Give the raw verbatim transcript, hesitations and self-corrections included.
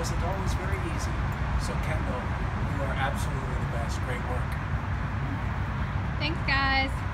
wasn't always very easy. So Kendall, you are absolutely the best. Great work. Thanks, guys.